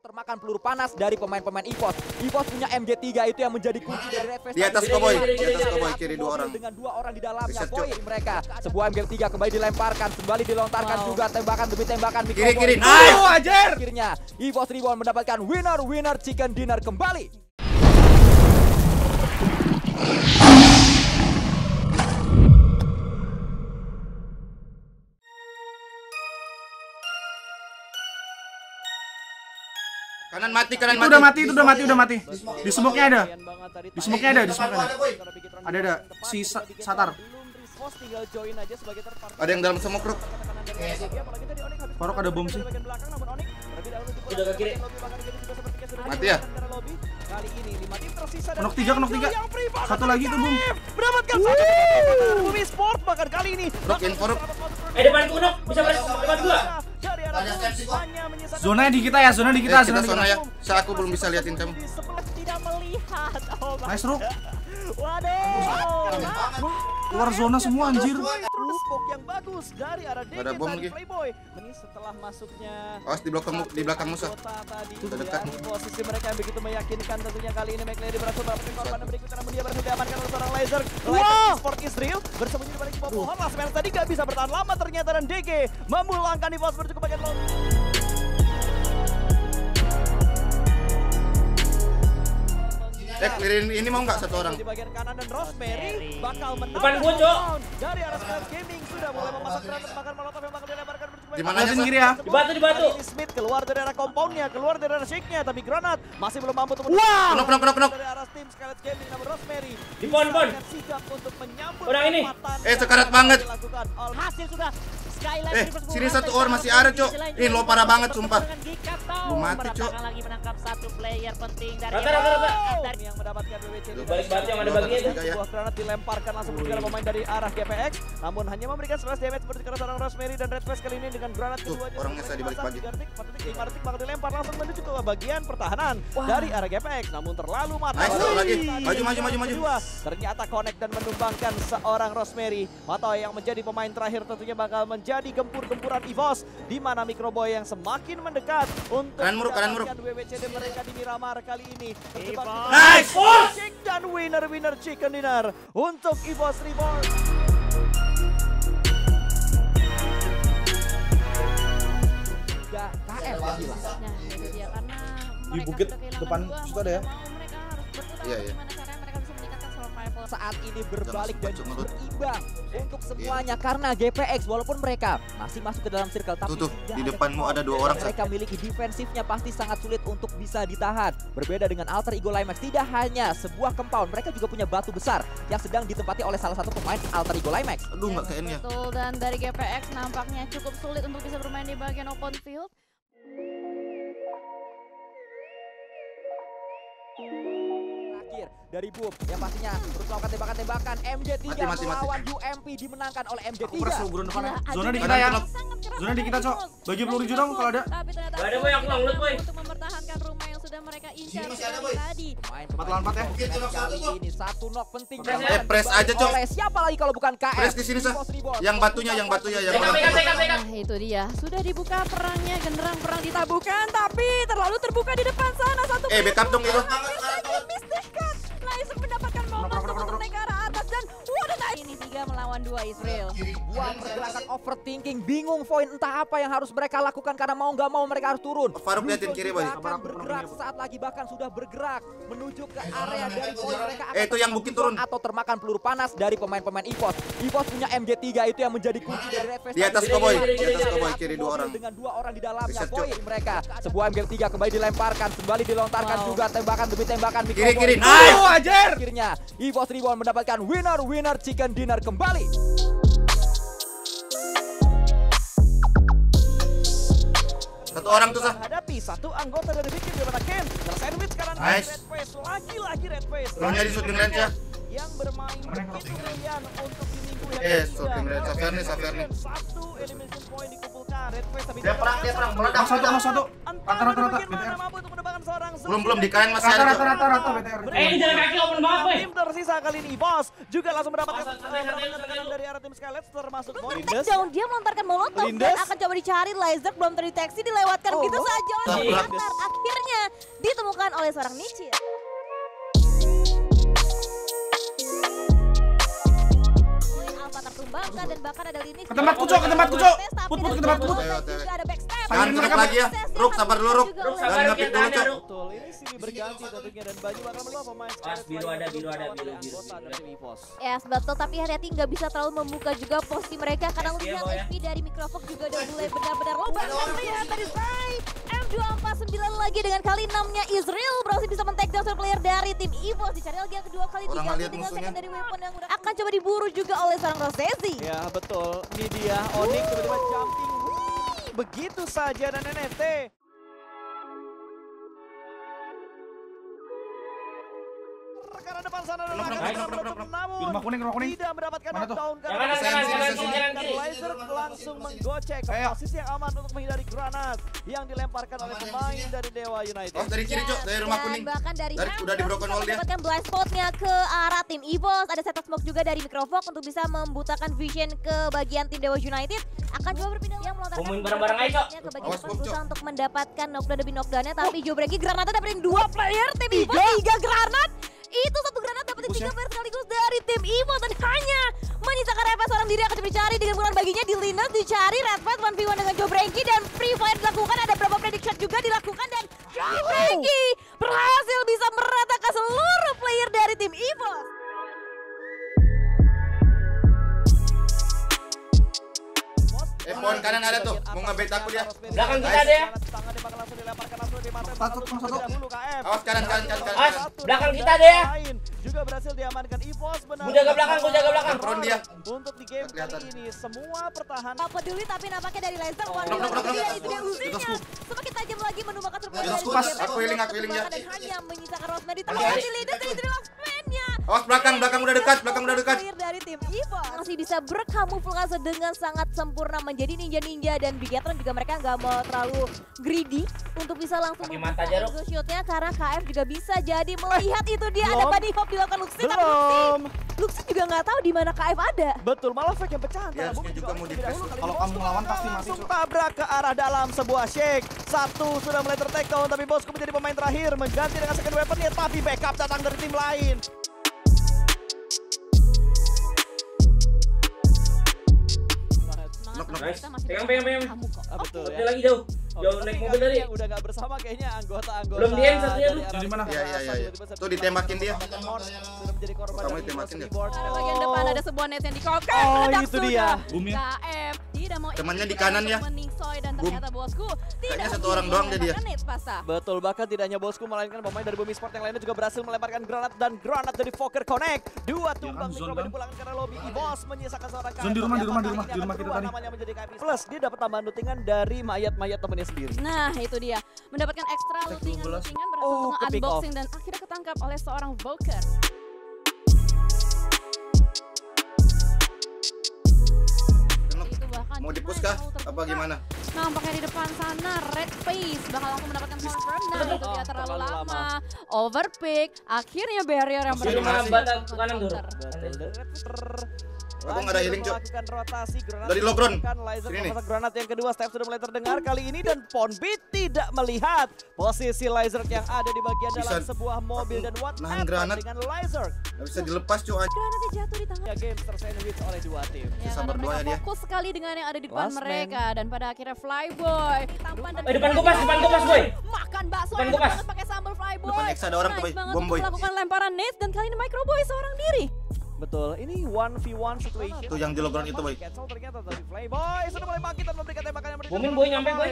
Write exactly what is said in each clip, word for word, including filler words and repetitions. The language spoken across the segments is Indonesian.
Termakan peluru panas dari pemain-pemain IPOS. IPOS punya M G tiga itu yang menjadi kunci dari revest. Di atas Koboy, di atas Koboy kiri dua orang. Dengan dua orang di dalamnya, Koboy mereka. Sebuah M G tiga kembali dilemparkan, kembali dilontarkan wow. juga tembakan demi tembakan. Kiri kiri. Ayo ajar. Akhirnya EVOS Reborn mendapatkan winner winner chicken dinner kembali. Kanan mati, kanan mati. Itu udah mati, itu udah mati, udah mati. Di smoke-nya ada. Di smoke-nya ada, di smoke-nya ada. Ada ada si Satar. Ada yang dalam smoke, Ruk. Parok ada bom sih. Udah ke kiri. Mati ya. Kenok tiga, kenok tiga. Satu lagi tuh bom. Mendapatkan satu. Bumi Sport bahkan kali ini. Ruk info, Ruk. Eh depanku Nok, bisa balik depan gua. Zona di kita ya, zona di kita, eh, zona, kita, zona, zona ya. Saya aku belum bisa liatin tem. Nice Ruk. Waduh. Luar zona semua anjir. Yang bagus dari arah ada bom lagi. Ini setelah masuknya. Awas di belakang di belakang musuh. Dekat. Posisi mereka yang begitu meyakinkan tentunya kali ini McLeary berhasil mendapatkan korban berikut karena dia berhasil diamankan oleh seorang laser. Laser Sport Israel bersembunyi di balik sebuah pohon. Laser tadi gak bisa bertahan lama ternyata dan D G memulangkan EVOS bercukup bagian long. Eh, clearin ini mau nggak satu orang? Di bagian kanan dan Rosemary bakal menang. Depan gua, Cok. Dari arah Skype Gaming sudah mulai memasang granat tembakan molotov yang bakal dilemparkan berjumlah. Di mana sendiri ya? Di batu, di batu. Smith keluar dari arah compound-nya, keluar dari arah shake-nya, tapi granat masih belum mampu tembus. Wah! Knock knock knock knock. Dari arah tim Skype Gaming namun Rosemary di pon-pon. Orang ini. Eh, sekarat banget. Hasil sudah. Eh, sini satu orang masih ada, Cok. Ih, lo parah banget sumpah. Lu mati, Cok. Lagi menangkap satu player penting dari yang mendapatkan W W C D. Balik batu yang ada bagian itu. Sebuah granat dilemparkan langsung ke arah pemain dari arah G P X, namun hanya memberikan sebelas damage berdasarkan seorang Rosemary dan Red Face kali ini dengan granat keduanya. Orangnya saya dibalik pagi. Martik bakal dilempar langsung menuju ke bagian pertahanan dari arah G P X, namun terlalu matang. Maju maju maju maju. Ternyata connect dan menumbangkan seorang Rosemary. Matoy yang menjadi pemain terakhir tentunya bakal menjadi jadi gempur-gempuran EVOS di mana Microboy yang semakin mendekat untuk mendapatkan W W C D mereka di Miramar kali ini. Nice! Dan winner-winner chicken dinner untuk EVOS Reborn. tiga K M ya gila. Nah, itu dia karena di bukit depan situ ada ya. Iya, iya. Saat ini berbalik dan berimbang untuk semuanya karena G P X walaupun mereka masih masuk ke dalam circle tapi tuh, tuh, di depanmu ada dua orang mereka miliki defensifnya pasti sangat sulit untuk bisa ditahan. Berbeda dengan Alter Ego Limax tidak hanya sebuah compound, mereka juga punya batu besar yang sedang ditempati oleh salah satu pemain Alter Ego Limax. Aduh nggak kayaknya. Betul, dan dari G P X nampaknya cukup sulit untuk bisa bermain di bagian open field. Dari Boom yang pastinya terus melakukan tembakan-tembakan. M J tiga melawan U M P dimenangkan oleh M J tiga. Aku perlu gurun depan. Zona di kita ya. Zona di kita, Cok. Bagi peluru jurang kalau ada. Gak ada boy, aku long loot boy. Untuk mempertahankan rumah yang sudah mereka incar tadi. empat lawan empat ya. Ini satu knock penting. Eh, press aja, Cok. Siapa lagi kalau bukan K M? Press ke sini, Cok. Yang batunya, yang batunya, yang orang. Nah, itu dia. Sudah dibuka perangnya, genderang perang ditabuhkan tapi terlalu terbuka di depan sana satu. Eh, backup dong itu. Mendapatkan momen untuk naik ke arah atas dan waduh nice. Ini tiga melawan dua Israel. Wah, pergerakan overthinking, bingung poin entah apa yang harus mereka lakukan karena mau nggak mau mereka harus turun. Faruk liatin kiri boy. Bergerak saat lagi bahkan sudah bergerak menuju ke area dari poin mereka. Eh itu yang bukit turun atau termakan peluru panas dari pemain-pemain EVOS. EVOS punya M G tiga itu yang menjadi kunci dari revest. Di atas Koboy, di atas Koboy kiri dua orang. Dengan dua orang di dalamnya poin mereka. Sebuah M G tiga kembali dilemparkan, kembali dilontarkan juga tembakan demi tembakan. Kiri kiri. Ayo ajar. Akhirnya EVOS Reborn mendapatkan winner-winner chicken dinner kembali. Satu orang tuh sah. Hadapi satu anggota dari tim di mana game tersandwich karena Red Face lagi-lagi Red Face. Lawannya di shooting range ya. Yang bermain begitu kalian untuk di minggu yang ketiga. Eh, shooting range Safir nih, Safir nih. Satu elimination point dikumpulkan Red Face tapi dia perang, dia perang. Meledak satu sama satu. Rata-rata. Bagaimana mampu untuk menembakkan seorang Belum belum dikain masih ada. Rata rata rata B T R. Eh jalan kaki open banget boy. Tim tersisa kali ini Evos juga langsung mendapatkan dari arah tim Skylet termasuk Molindes. Down dia melontarkan molotov dan akan coba dicari laser belum terdeteksi dilewatkan gitu saja oleh Alter. Akhirnya ditemukan oleh seorang Nichir. Bangka dan bahkan ada lini ke tempatku cok, ke tempatku cok. Put put ke tempatku. Jangan truk lagi ya. Ruk sabar dulu Ruk. Jangan ngapit dulu cok. Betul, ini sini berganti tentunya dan baju warna merah pemain. Mas biru ada, biru ada, biru biru. Yes, betul tapi hati-hati nggak bisa terlalu membuka juga posisi mereka karena lihat H P dari mikrofon juga udah mulai benar-benar lobang. Lihat tadi say M dua empat sembilan lagi dengan kali enamnya Israel berhasil bisa men-take down player dari tim Evos. Dicari lagi yang kedua kali tiga dengan secondary weapon yang udah akan coba diburu juga oleh seorang Rosesi. Ya betul, ini dia Onyx tiba-tiba jumping, wih, begitu saja dan N F T. Karena depan sana ada rumah kuning, rumah kuning. Tidak mendapatkan knockdown karena laser langsung menggocek posisi yang aman untuk menghindari granat yang dilemparkan oleh pemain dari Dewa United. Oh, dari kiri cok, dari rumah kuning. Bahkan dari udah di broken wall dia. Mendapatkan blind spotnya ke arah tim Evos. Ada set of smoke juga dari Microvox untuk bisa membutakan vision ke bagian tim Dewa United. Akan coba berpindah yang melontarkan bareng-bareng aja cok. Awas bom cok. Untuk mendapatkan knockdown demi knockdownnya tapi Jobreki granatnya dapetin dua player tim Evos. Tiga granat. Itu satu granat dapetin tiga player sekaligus dari tim Evos dan hanya menyisakan Reva seorang diri akan dicari dengan bulan baginya di Linus dicari Redfat one v one dengan Jobreki dan free fire dilakukan ada beberapa prediction juga dilakukan dan Jobreki berhasil bisa meratakan seluruh player dari tim Evos. Eh pohon kanan ada tuh, mau ngebait aku dia. Belakang kita ada ya. Awas kanan kanan kanan kanan. Awas, belakang kita ada ya. Juga berhasil diamankan Evos benar. Gua jaga belakang, gua jaga belakang. Turun dia. Untuk di game kali ini semua pertahanan. Apa peduli tapi nampaknya dari laser one itu dia ultinya. Semakin tajam lagi menumbuhkan serbuan dari G P X. Aku healing, aku healing ya. Dan hanya menyisakan Rosman di tengah di leader dari tim Rosman-nya. Awas belakang, belakang udah dekat, belakang udah dekat. Dari tim Evos masih bisa berkamuflase dengan sangat sempurna menjadi ninja-ninja dan Bigatron juga mereka nggak mau terlalu greedy untuk bisa langsung membuka exo shotnya karena K F juga bisa jadi melihat itu dia belum. Ada body hop dilakukan Luxi tapi Luxi juga nggak tahu di mana K F ada betul malah fake yang pecah ya, juga, juga mau dipres kalau kamu melawan pasti langsung mati, tabrak ke arah dalam sebuah shake satu sudah mulai tertake down tapi Bosku menjadi pemain terakhir mengganti dengan second weaponnya tapi backup datang dari tim lain. Nice. Pegang, pegang, pegang. Oh, betul ya. Dia lagi jauh. Jauh naik mobil tadi. Udah gak bersama kayaknya anggota-anggota. Belum dia yang satunya lu. Di mana? Iya, iya, iya. Tuh ditembakin dia. Sudah menjadi korban. Kamu ditembakin dia. Bagian depan ada sebuah net yang dikokok. Oh, itu dia. K M tidak mau. Temannya di kanan ya. Dan ternyata Bosku tidak satu orang doang dia. Betul, bahkan tidak hanya Bosku melainkan pemain dari Bumi Sport yang lainnya juga berhasil melemparkan granat dan granat dari Fokker Connect. Dua tumbang mikroba dipulangkan karena lobby Evos menyisakan seorang K M. Di rumah, di rumah, di rumah, di rumah kita tadi. Plus dia dapat tambahan lootingan dari mayat-mayat temennya sendiri. Nah itu dia mendapatkan ekstra lootingan-lootingan berhasil oh, unboxing dan akhirnya ketangkap oleh seorang Volker. Mau dipus kah? Apa gimana? Nampaknya di depan sana red face bakal langsung mendapatkan confirm. Nah itu dia terlalu lama. Overpick. Akhirnya barrier yang berhasil. Aku nggak ada healing cok. Dari low ground. Sini nih. Granat yang kedua step sudah mulai terdengar kali ini dan Ponbit tidak melihat posisi laser yang ada di bagian bisa dalam sebuah mobil dan what nah, granat dengan laser. Nggak bisa dilepas cok. Granatnya jatuh di tangan. Ya game tersandwich oleh dua tim. Ya, sabar dua ya dia. Fokus sekali dengan yang ada di depan Last mereka man. Dan pada akhirnya Flyboy. Tampan dan eh, depan kupas, depan kupas boy. Makan bakso banget pakai sambal Flyboy. Depan X ada orang boy. Bom boy. Melakukan lemparan nades dan kali ini Microboy seorang diri. Betul, ini one v one situation. Tuh yang di lockdown itu, boy. Cancel ternyata dari Flyboy. Sudah mulai bangkit dan memberikan tembakan yang berdiri. Booming boy nyampe, boy.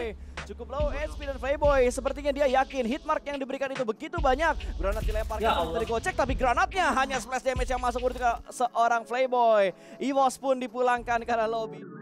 Cukup low H P dan Flyboy. Sepertinya dia yakin hitmark yang diberikan itu begitu banyak. Granat dilemparkan ya dari Gocek, tapi granatnya hanya splash damage yang masuk untuk seorang Flyboy. Evos pun dipulangkan karena lobby.